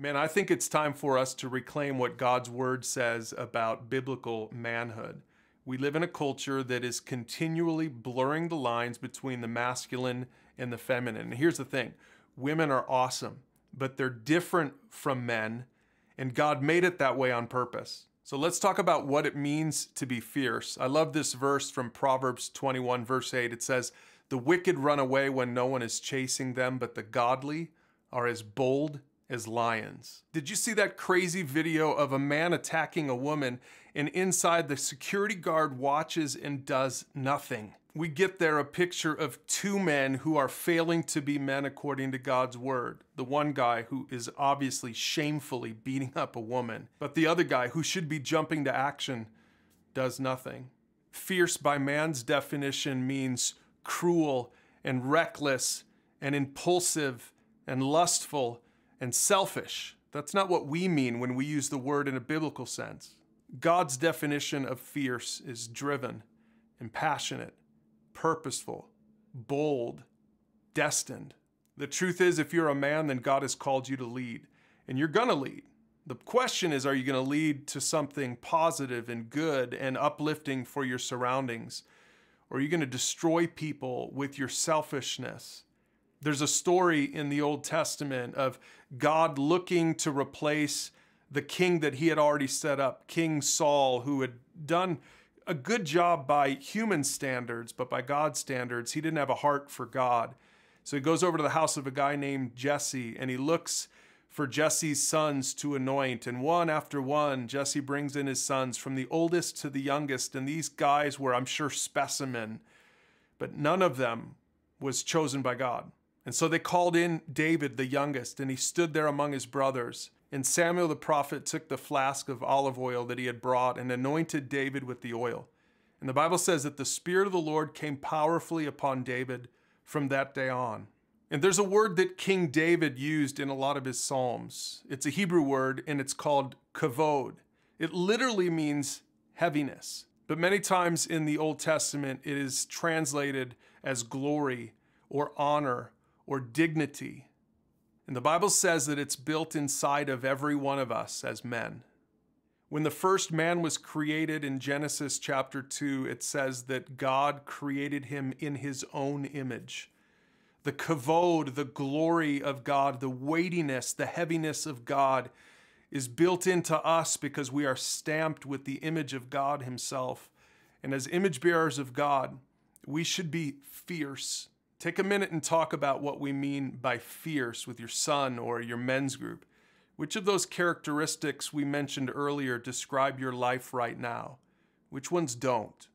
Man, I think it's time for us to reclaim what God's word says about biblical manhood. We live in a culture that is continually blurring the lines between the masculine and the feminine. And here's the thing, women are awesome, but they're different from men, and God made it that way on purpose. So let's talk about what it means to be fierce. I love this verse from Proverbs 21, verse 8. It says, "The wicked run away when no one is chasing them, but the godly are as bold as lions." Did you see that crazy video of a man attacking a woman, and inside the security guard watches and does nothing? We get there a picture of two men who are failing to be men according to God's word. The one guy who is obviously shamefully beating up a woman, but the other guy who should be jumping to action does nothing. Fierce by man's definition means cruel and reckless and impulsive and lustful and selfish. That's not what we mean when we use the word in a biblical sense. God's definition of fierce is driven and passionate, purposeful, bold, destined. The truth is, if you're a man, then God has called you to lead, and you're gonna lead. The question is, are you gonna lead to something positive and good and uplifting for your surroundings? Or are you gonna destroy people with your selfishness? There's a story in the Old Testament of God looking to replace the king that he had already set up, King Saul, who had done a good job by human standards, but by God's standards, he didn't have a heart for God. So he goes over to the house of a guy named Jesse, and he looks for Jesse's sons to anoint. And one after one, Jesse brings in his sons, from the oldest to the youngest. And these guys were, I'm sure, specimen, but none of them was chosen by God. And so they called in David, the youngest, and he stood there among his brothers. And Samuel the prophet took the flask of olive oil that he had brought and anointed David with the oil. And the Bible says that the Spirit of the Lord came powerfully upon David from that day on. And there's a word that King David used in a lot of his Psalms. It's a Hebrew word, and it's called kavod. It literally means heaviness. But many times in the Old Testament, it is translated as glory or honor or dignity. And the Bible says that it's built inside of every one of us as men. When the first man was created in Genesis chapter 2, it says that God created him in his own image. The kavod, the glory of God, the weightiness, the heaviness of God is built into us because we are stamped with the image of God himself. And as image bearers of God, we should be fierce. Take a minute and talk about what we mean by fierce with your son or your men's group. Which of those characteristics we mentioned earlier describe your life right now? Which ones don't?